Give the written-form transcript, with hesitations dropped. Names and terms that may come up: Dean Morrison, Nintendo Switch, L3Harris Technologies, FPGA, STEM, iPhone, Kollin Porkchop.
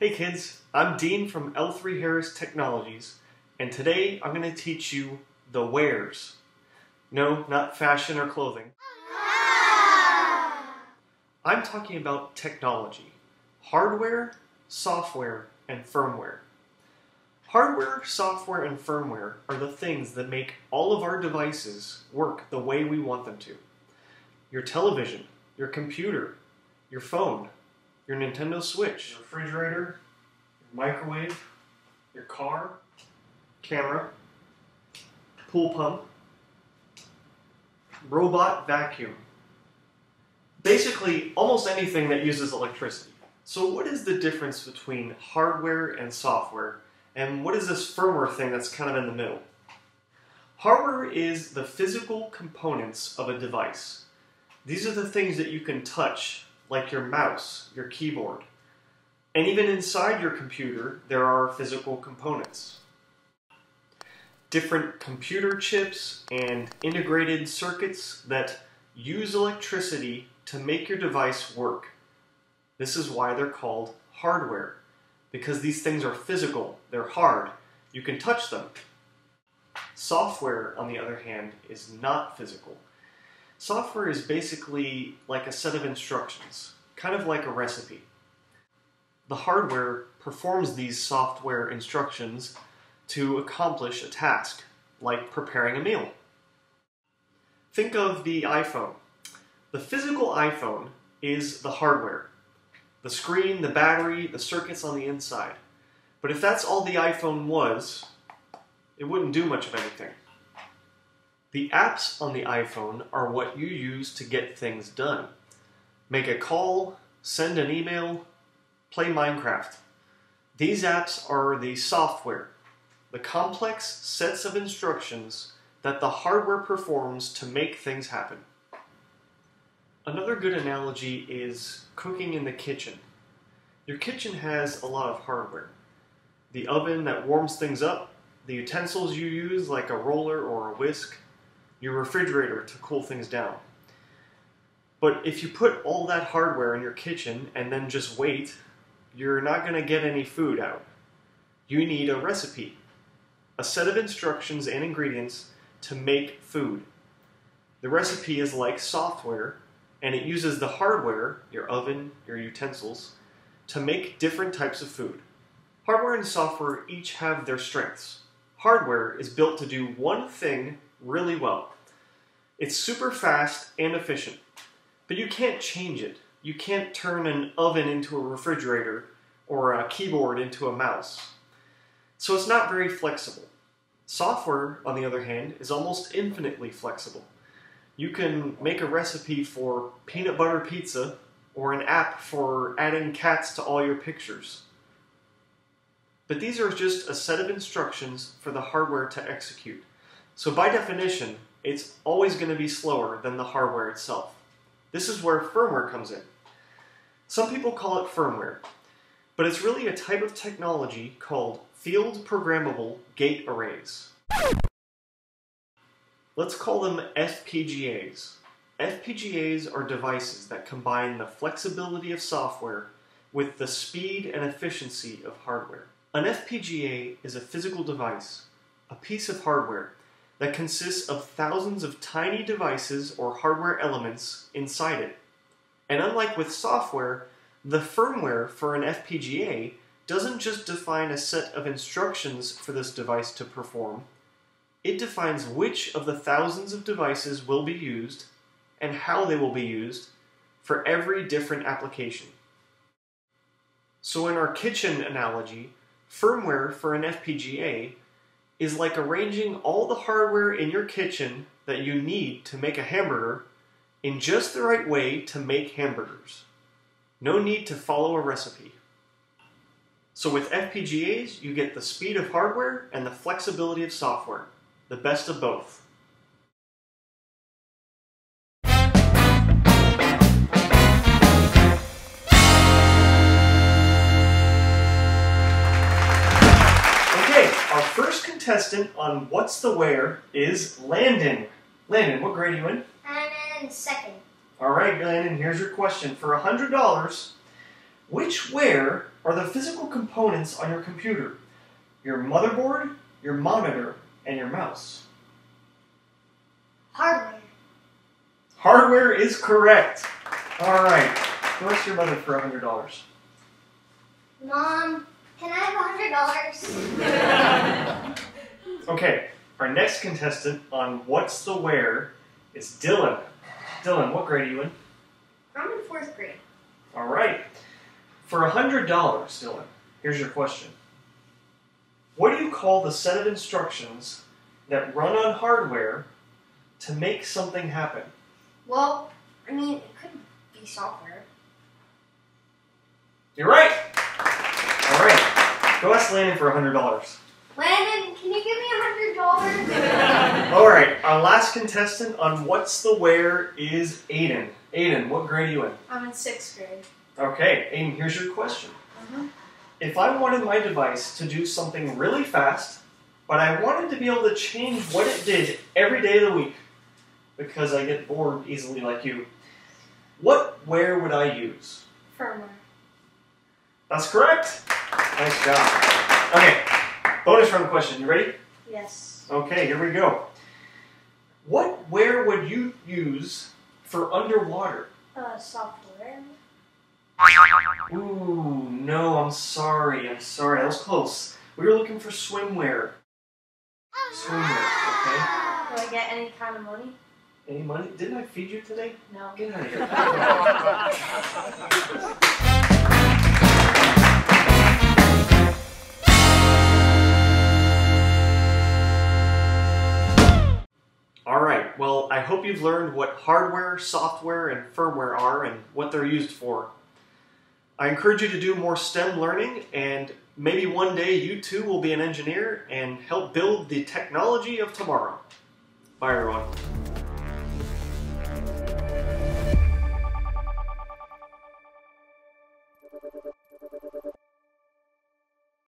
Hey kids, I'm Dean from L3Harris Technologies, and today I'm going to teach you the wares. No, not fashion or clothing. I'm talking about technology. Hardware, software, and firmware. Hardware, software, and firmware are the things that make all of our devices work the way we want them to. Your television, your computer, your phone, your Nintendo Switch, your refrigerator, your microwave, your car, camera, pool pump, robot vacuum. Basically, almost anything that uses electricity. So what is the difference between hardware and software? And what is this firmware thing that's kind of in the middle? Hardware is the physical components of a device. These are the things that you can touch, like your mouse, your keyboard. And even inside your computer, there are physical components. Different computer chips and integrated circuits that use electricity to make your device work. This is why they're called hardware, because these things are physical, they're hard, you can touch them. Software, on the other hand, is not physical. Software is basically like a set of instructions, kind of like a recipe. The hardware performs these software instructions to accomplish a task, like preparing a meal. Think of the iPhone. The physical iPhone is the hardware. The screen, the battery, the circuits on the inside. But if that's all the iPhone was, it wouldn't do much of anything. The apps on the iPhone are what you use to get things done. Make a call, send an email, play Minecraft. These apps are the software, the complex sets of instructions that the hardware performs to make things happen. Another good analogy is cooking in the kitchen. Your kitchen has a lot of hardware. The oven that warms things up, the utensils you use like a roller or a whisk, your refrigerator to cool things down. But if you put all that hardware in your kitchen and then just wait, you're not going to get any food out. You need a recipe, a set of instructions and ingredients to make food. The recipe is like software, and it uses the hardware, your oven, your utensils, to make different types of food. Hardware and software each have their strengths. Hardware is built to do one thing really well. It's super fast and efficient, but you can't change it. You can't turn an oven into a refrigerator or a keyboard into a mouse. So it's not very flexible. Software, on the other hand, is almost infinitely flexible. You can make a recipe for peanut butter pizza or an app for adding cats to all your pictures. But these are just a set of instructions for the hardware to execute. So by definition, it's always going to be slower than the hardware itself. This is where firmware comes in. Some people call it firmware, but it's really a type of technology called field programmable gate arrays. Let's call them FPGAs. FPGAs are devices that combine the flexibility of software with the speed and efficiency of hardware. An FPGA is a physical device, a piece of hardware, that consists of thousands of tiny devices or hardware elements inside it. And unlike with software, the firmware for an FPGA doesn't just define a set of instructions for this device to perform, it defines which of the thousands of devices will be used and how they will be used for every different application. So in our kitchen analogy, firmware for an FPGA is like arranging all the hardware in your kitchen that you need to make a hamburger in just the right way to make hamburgers. No need to follow a recipe. So with FPGAs, you get the speed of hardware and the flexibility of software, the best of both. Our first contestant on What's the Wear is Landon. Landon, what grade are you in? I'm in second. All right, Glennon, here's your question. For $100, where are the physical components on your computer? Your motherboard, your monitor, and your mouse. Hardware. Hardware is correct. All right. What's your mother for $100? Mom, can I have $100? Okay. Our next contestant on What's the Where is Dylan. Dylan, what grade are you in? I'm in 4th grade. All right. For $100, Dylan, here's your question. What do you call the set of instructions that run on hardware to make something happen? Well, I mean, it could be software. You're right. All right. Go ask Landon for $100. Landon, can you give me $100? All right. Our last contestant on What's the Where is Aiden. Aiden, what grade are you in? I'm in 6th grade. Okay. Aiden, here's your question. If I wanted my device to do something really fast, but I wanted to be able to change what it did every day of the week, because I get bored easily like you, what where would I use? Firmware. That's correct. Nice job. Okay, bonus round question. You ready? Yes. Okay, here we go. What where would you use for underwater? Software. Ooh, no, I'm sorry. I'm sorry. That was close. We were looking for swimwear. Swimwear, okay. Do I get any kind of money? Any money? Didn't I feed you today? No. Get out of here. Alright, well, I hope you've learned what hardware, software, and firmware are and what they're used for. I encourage you to do more STEM learning, and maybe one day you too will be an engineer and help build the technology of tomorrow. Bye everyone.